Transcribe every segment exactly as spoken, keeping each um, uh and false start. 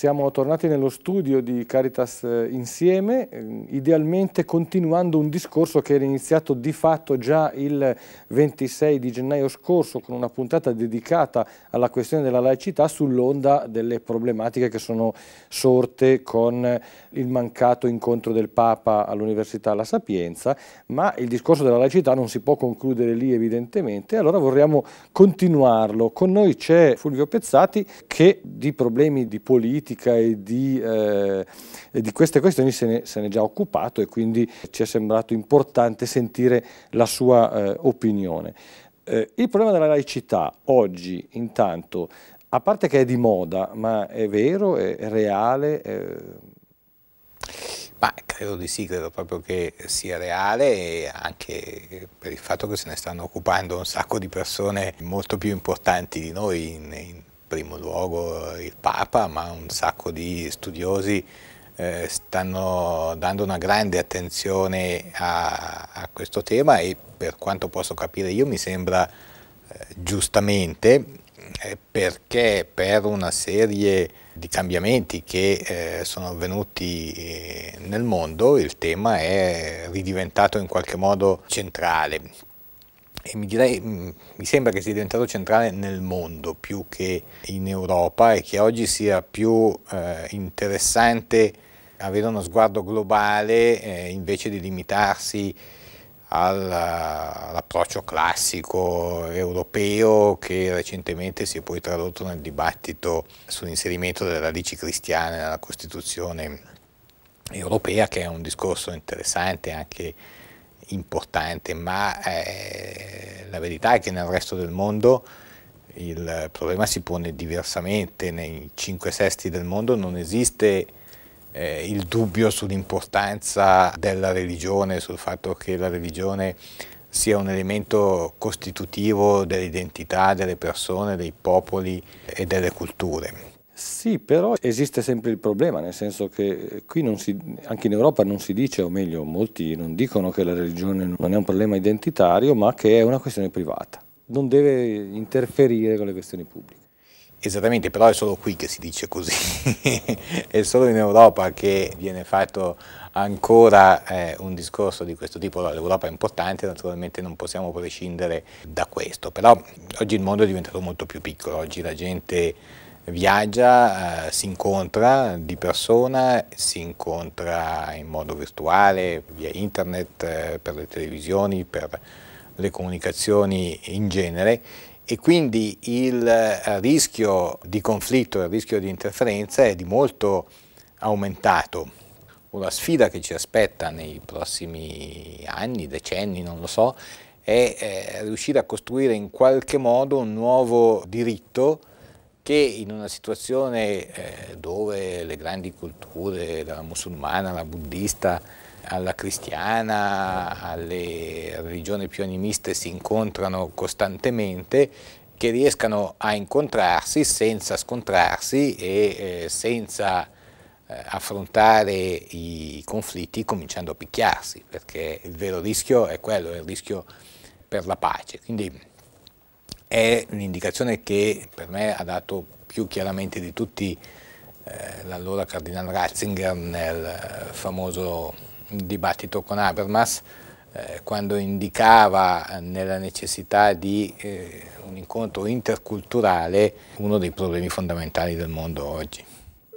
Siamo tornati nello studio di Caritas Insieme, idealmente continuando un discorso che era iniziato di fatto già il ventisei di gennaio scorso con una puntata dedicata alla questione della laicità sull'onda delle problematiche che sono sorte con il mancato incontro del Papa all'Università La Sapienza, ma il discorso della laicità non si può concludere lì evidentemente, allora vorremmo continuarlo. Con noi c'è Fulvio Pezzati che di problemi di politica E di, eh, e di queste questioni se ne, se ne è già occupato e quindi ci è sembrato importante sentire la sua eh, opinione. Eh, il problema della laicità oggi intanto, a parte che è di moda, ma è vero, è, è reale? È... Ma credo di sì, credo proprio che sia reale, anche per il fatto che se ne stanno occupando un sacco di persone molto più importanti di noi, in, in primo luogo il Papa, ma un sacco di studiosi eh, stanno dando una grande attenzione a, a questo tema e per quanto posso capire io mi sembra eh, giustamente eh, perché per una serie di cambiamenti che eh, sono avvenuti eh, nel mondo il tema è ridiventato in qualche modo centrale. E mi, direi, mi sembra che sia diventato centrale nel mondo più che in Europa e che oggi sia più eh, interessante avere uno sguardo globale eh, invece di limitarsi all'approccio classico europeo che recentemente si è poi tradotto nel dibattito sull'inserimento delle radici cristiane nella Costituzione europea, che è un discorso interessante anche importante, ma eh, la verità è che nel resto del mondo il problema si pone diversamente. Nei cinque sesti del mondo non esiste eh, il dubbio sull'importanza della religione, sul fatto che la religione sia un elemento costitutivo dell'identità delle persone, dei popoli e delle culture. Sì, però esiste sempre il problema, nel senso che qui non si, anche in Europa non si dice, o meglio, molti non dicono che la religione non è un problema identitario, ma che è una questione privata, non deve interferire con le questioni pubbliche. Esattamente, però è solo qui che si dice così, è solo in Europa che viene fatto ancora eh, un discorso di questo tipo. L'Europa è importante, naturalmente non possiamo prescindere da questo, però oggi il mondo è diventato molto più piccolo, oggi la gente viaggia, eh, si incontra di persona, si incontra in modo virtuale, via internet, eh, per le televisioni, per le comunicazioni in genere, e quindi il eh, rischio di conflitto, il rischio di interferenza è di molto aumentato. La sfida che ci aspetta nei prossimi anni, decenni, non lo so, è eh, riuscire a costruire in qualche modo un nuovo diritto che in una situazione eh, dove le grandi culture, dalla musulmana alla buddista, alla cristiana, alle religioni più animiste si incontrano costantemente, che riescano a incontrarsi senza scontrarsi e eh, senza eh, affrontare i conflitti cominciando a picchiarsi, perché il vero rischio è quello, è il rischio per la pace. Quindi, è l'indicazione che per me ha dato più chiaramente di tutti eh, l'allora Cardinal Ratzinger nel famoso dibattito con Habermas, eh, quando indicava nella necessità di eh, un incontro interculturale uno dei problemi fondamentali del mondo oggi.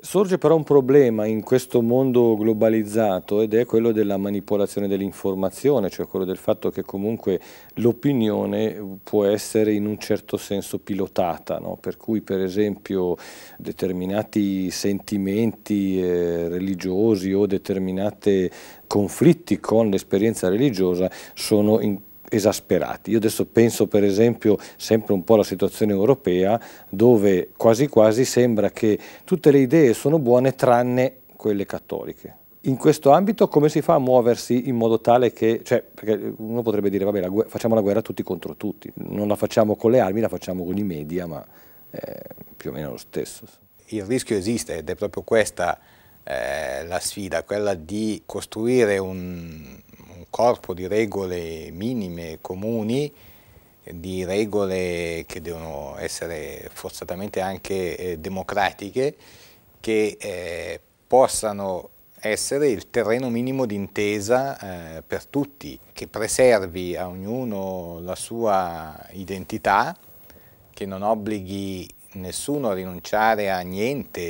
Sorge però un problema in questo mondo globalizzato ed è quello della manipolazione dell'informazione, cioè quello del fatto che comunque l'opinione può essere in un certo senso pilotata, no? Per cui per esempio determinati sentimenti eh, religiosi o determinati conflitti con l'esperienza religiosa sono in esasperati. Io adesso penso per esempio sempre un po' alla situazione europea dove quasi quasi sembra che tutte le idee sono buone tranne quelle cattoliche. In questo ambito come si fa a muoversi in modo tale che, cioè, perché uno potrebbe dire vabbè la guerra, facciamo la guerra tutti contro tutti, non la facciamo con le armi, la facciamo con i media, ma eh, più o meno lo stesso. Il rischio esiste ed è proprio questa eh, la sfida, quella di costruire un corpo di regole minime comuni, di regole che devono essere forzatamente anche eh, democratiche, che eh, possano essere il terreno minimo d'intesa eh, per tutti, che preservi a ognuno la sua identità, che non obblighi nessuno a rinunciare a niente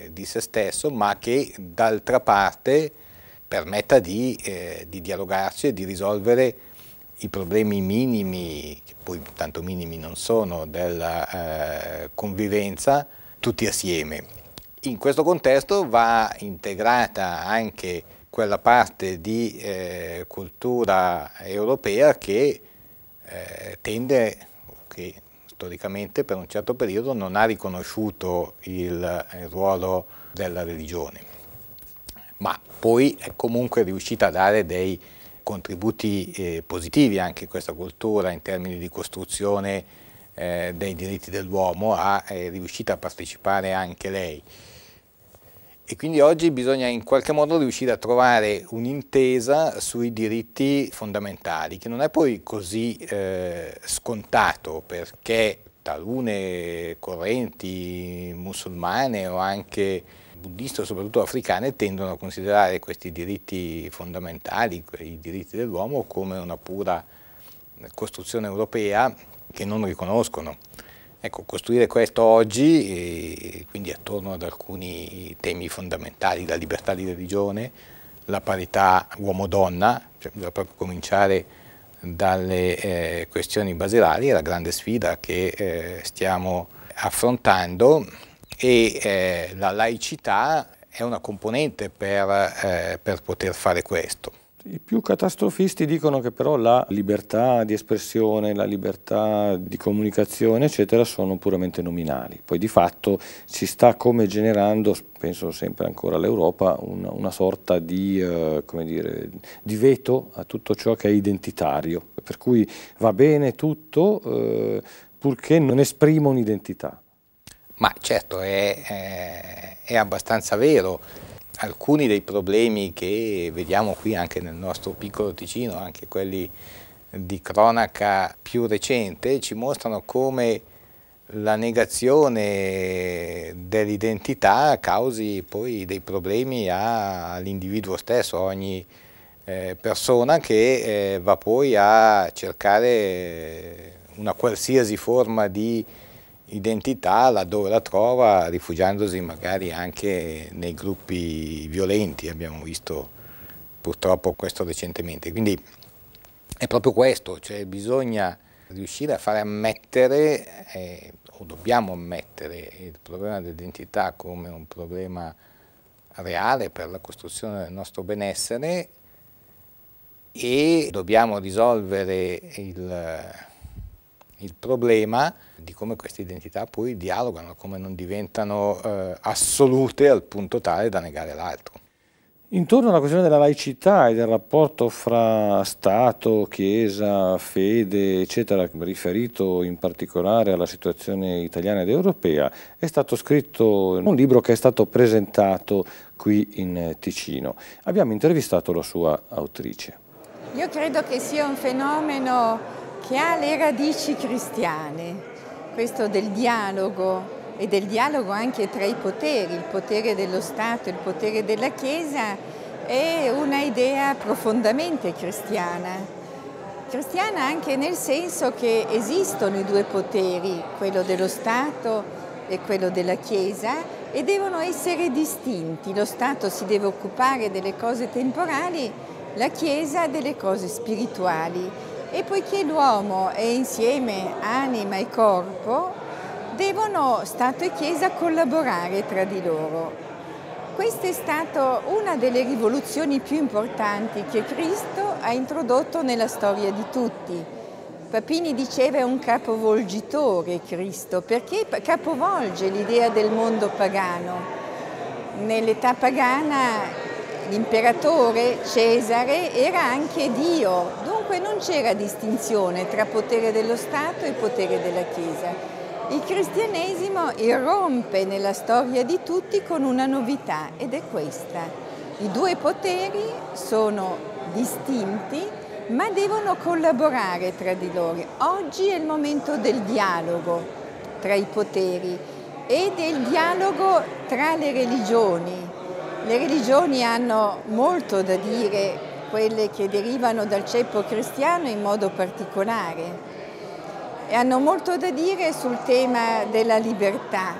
eh, di se stesso, ma che d'altra parte permetta di, eh, di dialogarci e di risolvere i problemi minimi, che poi tanto minimi non sono, della eh, convivenza tutti assieme. In questo contesto va integrata anche quella parte di eh, cultura europea che eh, tende, che storicamente per un certo periodo non ha riconosciuto il, il ruolo della religione, ma poi è comunque riuscita a dare dei contributi eh, positivi anche questa cultura in termini di costruzione eh, dei diritti dell'uomo, è riuscita a partecipare anche lei. E quindi oggi bisogna in qualche modo riuscire a trovare un'intesa sui diritti fondamentali, che non è poi così eh, scontato, perché talune correnti musulmane o anche buddiste, soprattutto africane, tendono a considerare questi diritti fondamentali, i diritti dell'uomo, come una pura costruzione europea che non riconoscono. Ecco, costruire questo oggi, e quindi attorno ad alcuni temi fondamentali, la libertà di religione, la parità uomo-donna, cioè bisogna proprio cominciare dalle eh, questioni basilari, è la grande sfida che eh, stiamo affrontando, e eh, la laicità è una componente per, eh, per poter fare questo. I più catastrofisti dicono che però la libertà di espressione, la libertà di comunicazione, eccetera, sono puramente nominali. Poi di fatto si sta come generando, penso sempre ancora all'Europa, una, una sorta di, eh, come dire, di veto a tutto ciò che è identitario. Per cui va bene tutto eh, purché non esprima un'identità. Ma certo, è, è, è abbastanza vero. Alcuni dei problemi che vediamo qui anche nel nostro piccolo Ticino, anche quelli di cronaca più recente, ci mostrano come la negazione dell'identità causi poi dei problemi all'individuo stesso, a ogni eh, persona che eh, va poi a cercare una qualsiasi forma di identità laddove la trova, rifugiandosi magari anche nei gruppi violenti, abbiamo visto purtroppo questo recentemente. Quindi è proprio questo, cioè bisogna riuscire a fare ammettere, eh, o dobbiamo ammettere, il problema dell'identità come un problema reale per la costruzione del nostro benessere, e dobbiamo risolvere il Il problema di come queste identità poi dialogano, come non diventano eh, assolute al punto tale da negare l'altro. Intorno alla questione della laicità e del rapporto fra Stato, Chiesa, fede, eccetera, riferito in particolare alla situazione italiana ed europea, è stato scritto un libro che è stato presentato qui in Ticino. Abbiamo intervistato la sua autrice. Io credo che sia un fenomeno che ha le radici cristiane, questo del dialogo, e del dialogo anche tra i poteri, il potere dello Stato e il potere della Chiesa, è una idea profondamente cristiana. Cristiana anche nel senso che esistono i due poteri, quello dello Stato e quello della Chiesa, e devono essere distinti. Lo Stato si deve occupare delle cose temporali, la Chiesa delle cose spirituali. E poiché l'uomo è insieme anima e corpo, devono Stato e Chiesa collaborare tra di loro. Questa è stata una delle rivoluzioni più importanti che Cristo ha introdotto nella storia di tutti. Papini diceva è un capovolgitore Cristo, perché capovolge l'idea del mondo pagano. Nell'età pagana l'imperatore Cesare era anche Dio, dunque non c'era distinzione tra potere dello Stato e potere della Chiesa. Il cristianesimo irrompe nella storia di tutti con una novità, ed è questa. I due poteri sono distinti, ma devono collaborare tra di loro. Oggi è il momento del dialogo tra i poteri, e del dialogo tra le religioni. Le religioni hanno molto da dire, quelle che derivano dal ceppo cristiano in modo particolare, e hanno molto da dire sul tema della libertà.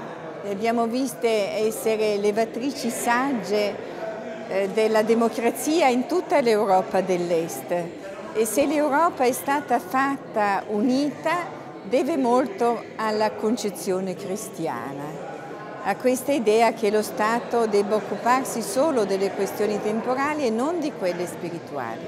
Le abbiamo viste essere levatrici sagge della democrazia in tutta l'Europa dell'Est, e se l'Europa è stata fatta unita deve molto alla concezione cristiana, a questa idea che lo Stato debba occuparsi solo delle questioni temporali e non di quelle spirituali.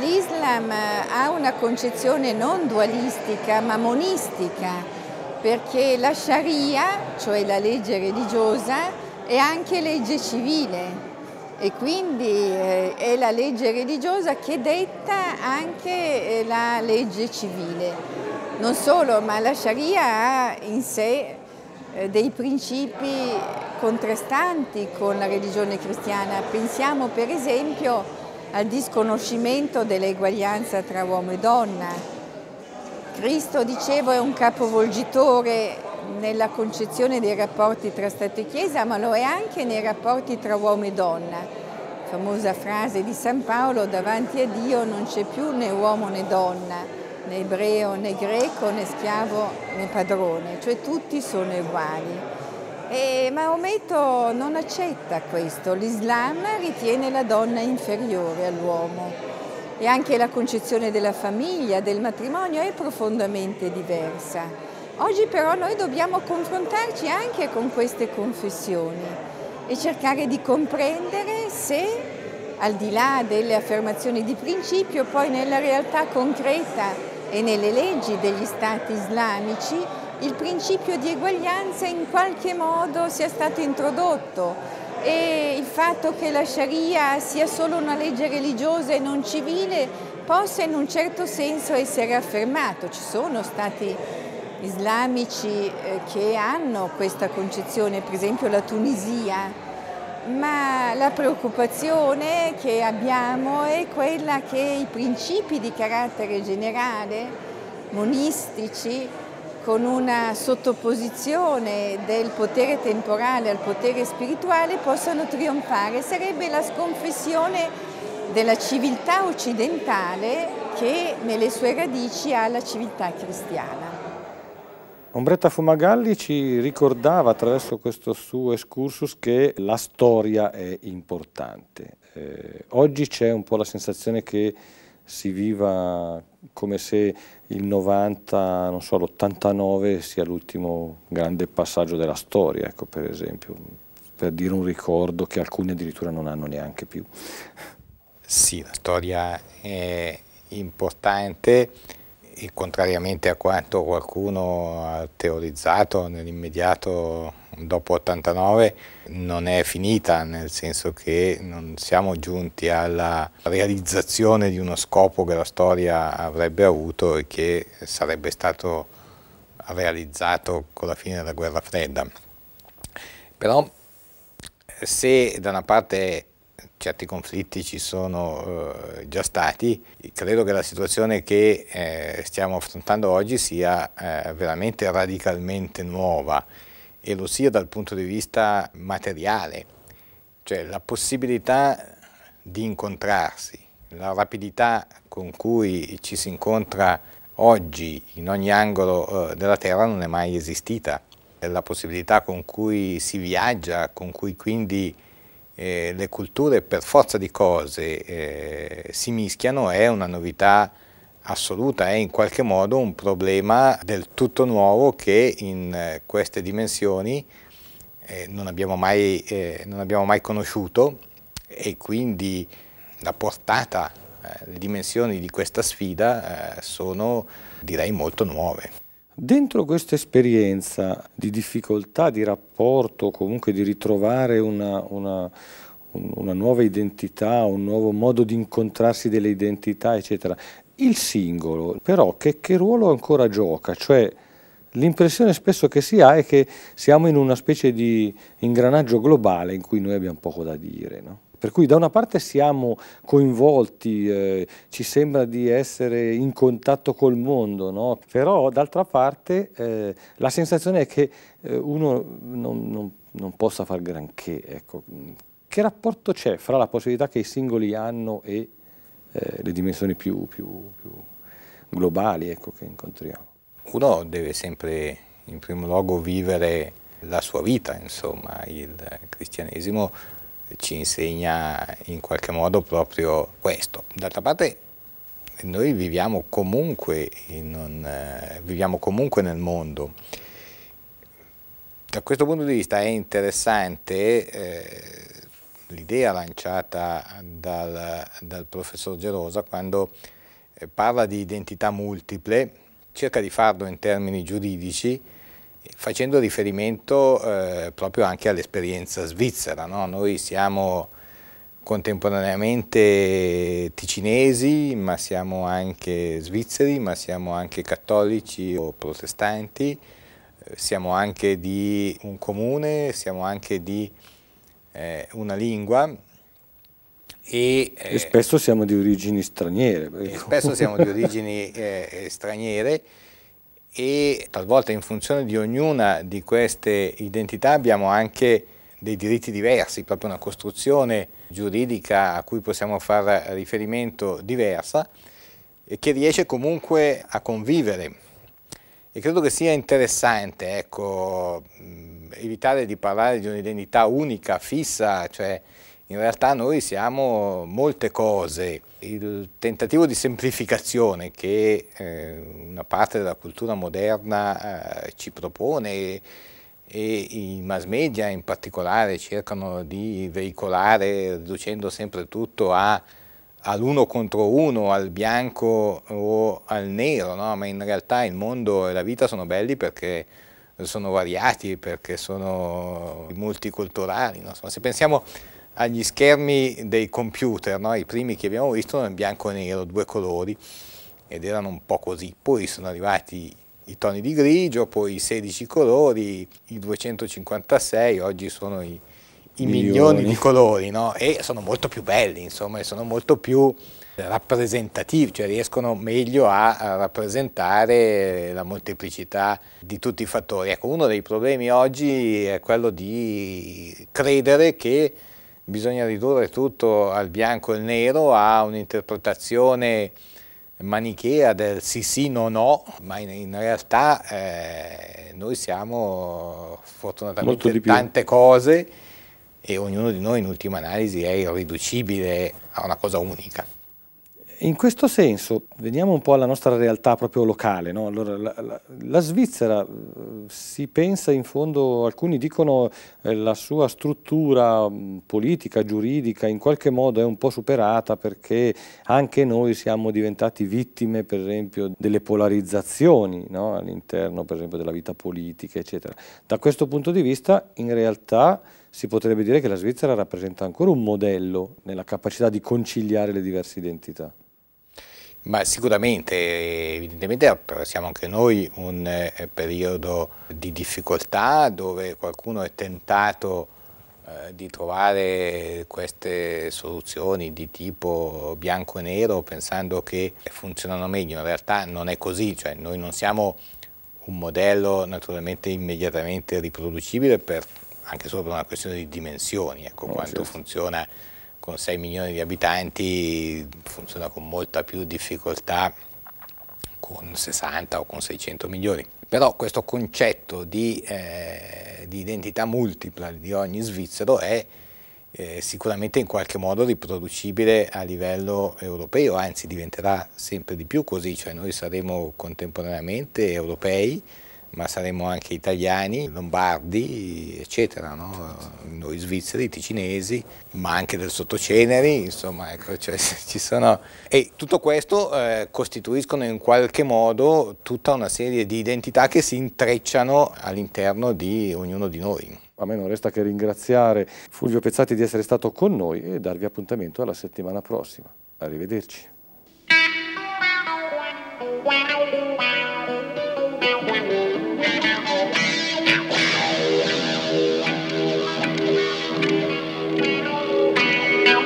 L'Islam ha una concezione non dualistica ma monistica, perché la Sharia, cioè la legge religiosa, è anche legge civile, e quindi è la legge religiosa che detta anche la legge civile. Non solo, ma la Sharia ha in sé dei principi contrastanti con la religione cristiana. Pensiamo per esempio al disconoscimento dell'eguaglianza tra uomo e donna. Cristo, dicevo, è un capovolgitore nella concezione dei rapporti tra Stato e Chiesa, ma lo è anche nei rapporti tra uomo e donna. La famosa frase di San Paolo: davanti a Dio non c'è più né uomo né donna, né ebreo né greco, né schiavo né padrone, cioè tutti sono uguali. E Maometto non accetta questo, l'Islam ritiene la donna inferiore all'uomo, e anche la concezione della famiglia, del matrimonio è profondamente diversa. Oggi però noi dobbiamo confrontarci anche con queste confessioni e cercare di comprendere se, al di là delle affermazioni di principio, poi nella realtà concreta e nelle leggi degli stati islamici il principio di eguaglianza in qualche modo sia stato introdotto, e il fatto che la Sharia sia solo una legge religiosa e non civile possa in un certo senso essere affermato. Ci sono stati islamici che hanno questa concezione, per esempio la Tunisia, ma la preoccupazione che abbiamo è quella che i principi di carattere generale, monistici, con una sottoposizione del potere temporale al potere spirituale, possano trionfare. Sarebbe la sconfessione della civiltà occidentale che nelle sue radici ha la civiltà cristiana. Ombretta Fumagalli ci ricordava attraverso questo suo excursus che la storia è importante. Eh, oggi c'è un po' la sensazione che si viva come se il novanta, non so, l'ottantanove sia l'ultimo grande passaggio della storia, ecco, per esempio, per dire un ricordo che alcuni addirittura non hanno neanche più. Sì, la storia è importante. E contrariamente a quanto qualcuno ha teorizzato, nell'immediato dopo ottantanove non è finita, nel senso che non siamo giunti alla realizzazione di uno scopo che la storia avrebbe avuto e che sarebbe stato realizzato con la fine della Guerra Fredda. Però se da una parte certi conflitti ci sono eh, già stati, credo che la situazione che eh, stiamo affrontando oggi sia eh, veramente radicalmente nuova, e lo sia dal punto di vista materiale, cioè la possibilità di incontrarsi, la rapidità con cui ci si incontra oggi in ogni angolo eh, della Terra non è mai esistita, la possibilità con cui si viaggia, con cui quindi Eh, le culture per forza di cose eh, si mischiano è una novità assoluta, è in qualche modo un problema del tutto nuovo che in eh, queste dimensioni eh, non abbiamo mai, eh, non abbiamo mai conosciuto, e quindi la portata, eh, le dimensioni di questa sfida eh, sono, direi, molto nuove. Dentro questa esperienza di difficoltà, di rapporto, comunque di ritrovare una, una, una nuova identità, un nuovo modo di incontrarsi delle identità, eccetera, il singolo però che, che ruolo ancora gioca? Cioè l'impressione spesso che si ha è che siamo in una specie di ingranaggio globale in cui noi abbiamo poco da dire, no? Per cui da una parte siamo coinvolti, eh, ci sembra di essere in contatto col mondo, no? Però d'altra parte eh, la sensazione è che eh, uno non, non, non possa far granché. Ecco. Che rapporto c'è fra la possibilità che i singoli hanno e eh, le dimensioni più, più, più globali, ecco, che incontriamo? Uno deve sempre in primo luogo vivere la sua vita, insomma. Il cristianesimo ci insegna in qualche modo proprio questo. D'altra parte noi viviamo comunque, in un, eh, viviamo comunque nel mondo. Da questo punto di vista è interessante eh, l'idea lanciata dal, dal professor Gerosa quando eh, parla di identità multiple, cerca di farlo in termini giuridici, facendo riferimento eh, proprio anche all'esperienza svizzera, no? Noi siamo contemporaneamente ticinesi, ma siamo anche svizzeri, ma siamo anche cattolici o protestanti, siamo anche di un comune, siamo anche di eh, una lingua. E, eh, e spesso siamo di origini straniere. E spesso siamo di origini eh, straniere. E talvolta in funzione di ognuna di queste identità abbiamo anche dei diritti diversi, proprio una costruzione giuridica a cui possiamo far riferimento diversa e che riesce comunque a convivere. E credo che sia interessante, ecco, evitare di parlare di un'identità unica, fissa, cioè in realtà noi siamo molte cose. Il tentativo di semplificazione che eh, una parte della cultura moderna eh, ci propone e, e i mass media in particolare cercano di veicolare, riducendo sempre tutto a all'uno contro uno, al bianco o al nero, no? Ma in realtà il mondo e la vita sono belli perché sono variati, perché sono multiculturali, no? Insomma, se pensiamo agli schermi dei computer, no? I primi che abbiamo visto erano in bianco e nero, due colori, ed erano un po' così, poi sono arrivati i toni di grigio, poi i sedici colori, i duecentocinquantasei, oggi sono i i milioni, milioni di colori, no? E sono molto più belli, insomma, e sono molto più rappresentativi, cioè riescono meglio a, a rappresentare la molteplicità di tutti i fattori. Ecco, uno dei problemi oggi è quello di credere che bisogna ridurre tutto al bianco e al nero, a un'interpretazione manichea del sì sì no no, ma in, in realtà eh, noi siamo fortunatamente tante cose e ognuno di noi in ultima analisi è irriducibile a una cosa unica. In questo senso veniamo un po' alla nostra realtà proprio locale, no? Allora, la, la, la Svizzera si pensa in fondo, alcuni dicono eh, la sua struttura mh, politica, giuridica in qualche modo è un po' superata perché anche noi siamo diventati vittime per esempio delle polarizzazioni, no? All'interno per esempio della vita politica eccetera. Da questo punto di vista in realtà si potrebbe dire che la Svizzera rappresenta ancora un modello nella capacità di conciliare le diverse identità. Ma sicuramente, evidentemente attraversiamo anche noi un eh, periodo di difficoltà dove qualcuno è tentato eh, di trovare queste soluzioni di tipo bianco e nero pensando che funzionano meglio, in realtà non è così, cioè noi non siamo un modello naturalmente immediatamente riproducibile per, anche solo per una questione di dimensioni, ecco, oh, quanto certo. Funziona con sei milioni di abitanti funziona con molta più difficoltà con sessanta o con seicento milioni. Però questo concetto di, eh, di identità multipla di ogni svizzero è eh, sicuramente in qualche modo riproducibile a livello europeo, anzi diventerà sempre di più così, cioè noi saremo contemporaneamente europei, ma saremo anche italiani, lombardi, eccetera, no? Noi svizzeri, ticinesi, ma anche del sottoceneri, insomma, ecco, cioè, ci sono... E tutto questo eh, costituiscono in qualche modo tutta una serie di identità che si intrecciano all'interno di ognuno di noi. A me non resta che ringraziare Fulvio Pezzati di essere stato con noi e darvi appuntamento alla settimana prossima. Arrivederci. Now